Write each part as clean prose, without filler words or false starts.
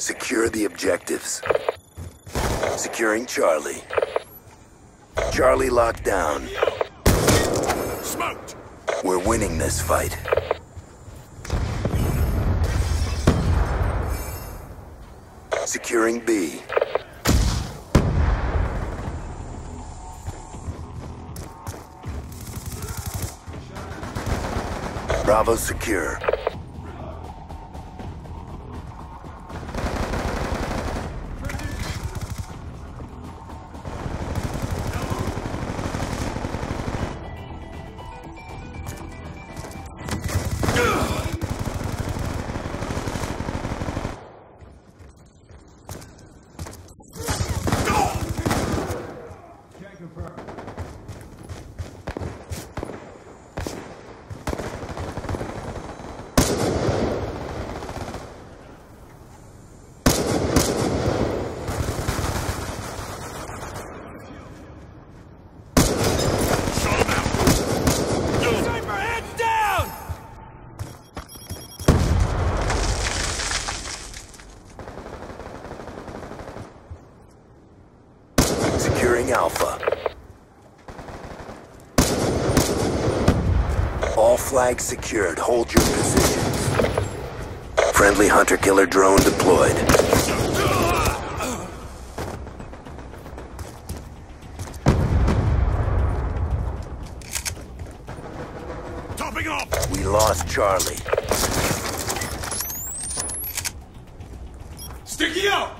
Secure the objectives. Securing Charlie. Charlie locked down. Smoked! We're winning this fight. Securing B. Bravo secure. Alpha. All flags secured. Hold your positions. Friendly Hunter Killer drone deployed. Topping off. We lost Charlie. Sticky out.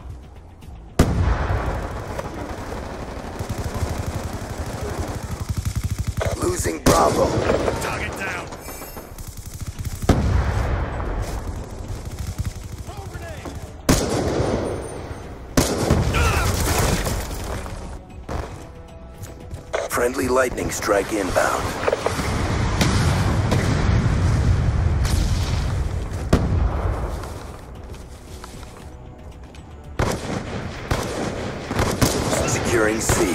Losing Bravo. Target down. Roll grenade. Friendly lightning strike inbound. Securing C.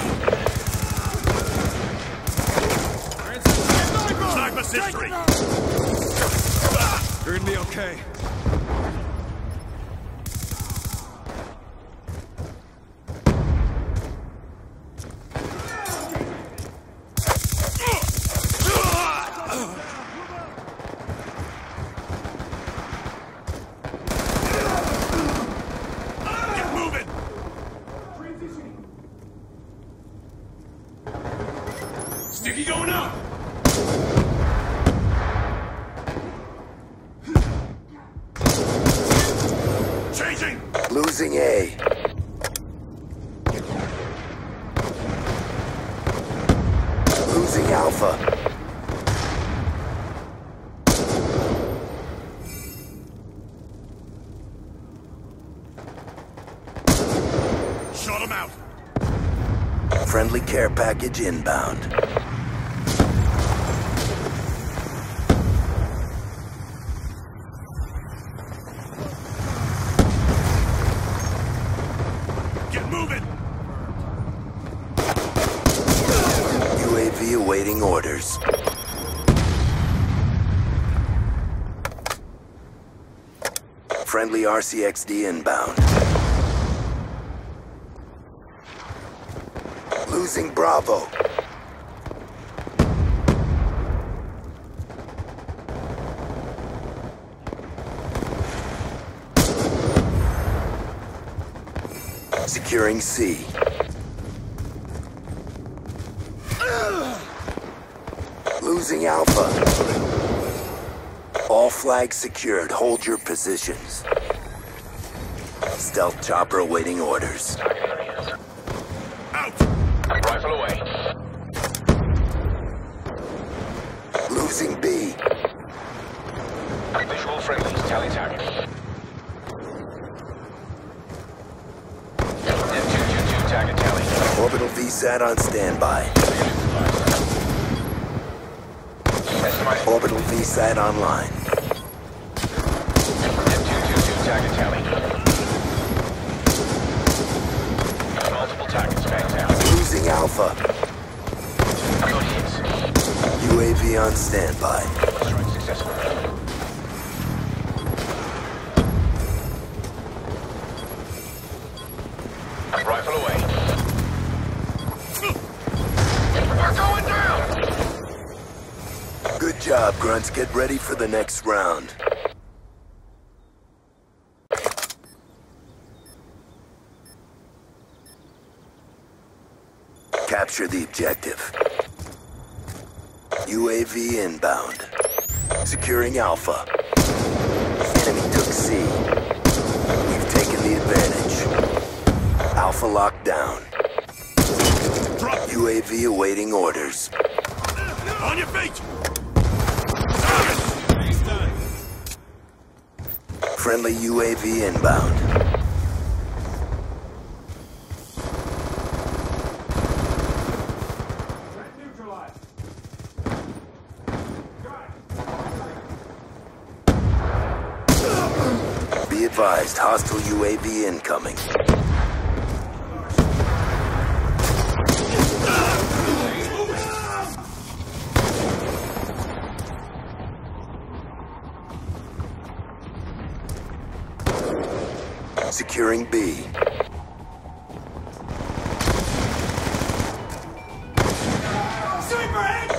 You're gonna be okay. Losing A. Losing Alpha. Shut him out. Friendly care package inbound. UAV awaiting orders. Friendly RCXD inbound. Losing Bravo. Securing C. Losing Alpha. All flags secured. Hold your positions. Stealth chopper awaiting orders. Out! Rifle away. Losing B. Visual friendly. Tally target. Orbital VSAT on standby. Orbital VSAT online. Target tally. Multiple targets back down. Losing Alpha. UAV on standby. Strike successful. Good job, Grunts. Get ready for the next round. Capture the objective. UAV inbound. Securing Alpha. Enemy took C. We've taken the advantage. Alpha locked down. UAV awaiting orders. On your feet! Friendly UAV inbound. Threat neutralized. Be advised, hostile UAV incoming. Securing B.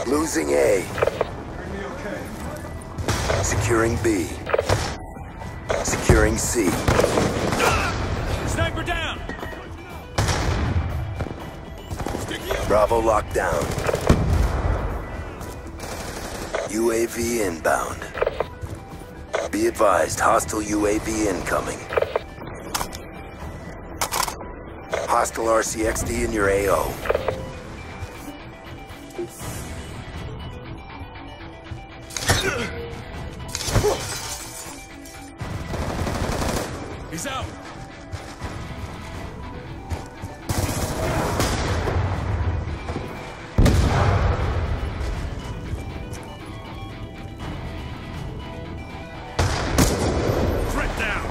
Losing A. Securing B. Securing C. Sniper down. Bravo locked down. UAV inbound. Be advised, hostile UAV incoming. Hostile RCXD in your AO. He's out. Threat down.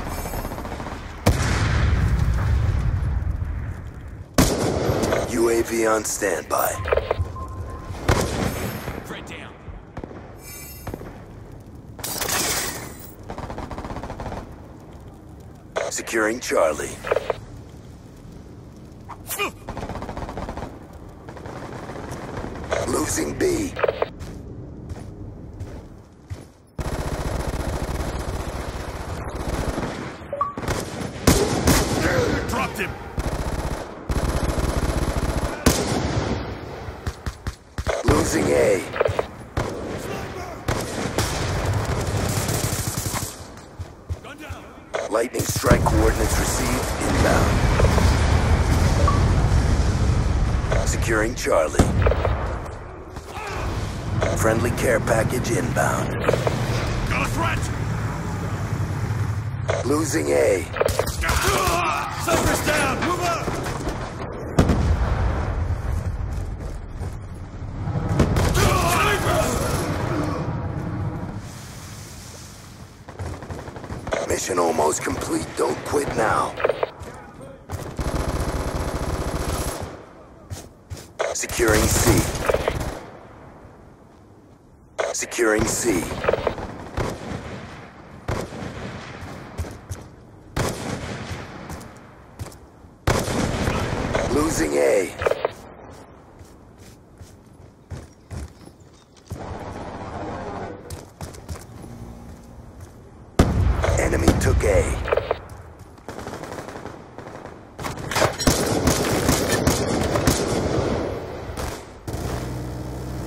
UAV on standby. Right down. Securing Charlie. Losing B. Dropped him. Losing A. Gun down. Lightning strike coordinates received inbound. Securing Charlie. Friendly care package inbound. Got a threat. Losing A. Cypress down. Move up. Mission almost complete. Don't quit now. Securing C. Securing C. Losing A. Enemy took A.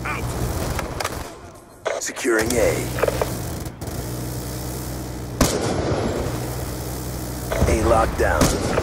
Out. Securing A. A lockdown.